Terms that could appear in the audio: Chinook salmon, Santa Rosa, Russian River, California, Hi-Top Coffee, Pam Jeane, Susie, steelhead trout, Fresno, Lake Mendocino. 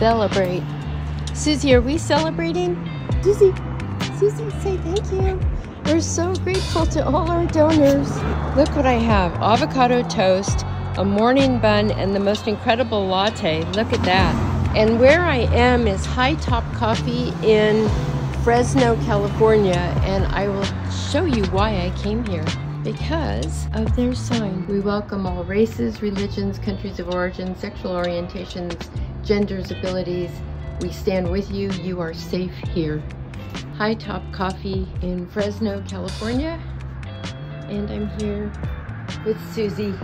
celebrate. Susie, are we celebrating? Susie, say thank you. We're so grateful to all our donors. Look what I have, avocado toast, a morning bun, and the most incredible latte. Look at that. And where I am is Hi-Top Coffee in Fresno, California, and I will show you why I came here. Because of their sign. We welcome all races, religions, countries of origin, sexual orientations, genders, abilities. We stand with you. You are safe here. Hi-Top Coffee in Fresno, California. And I'm here with Susie.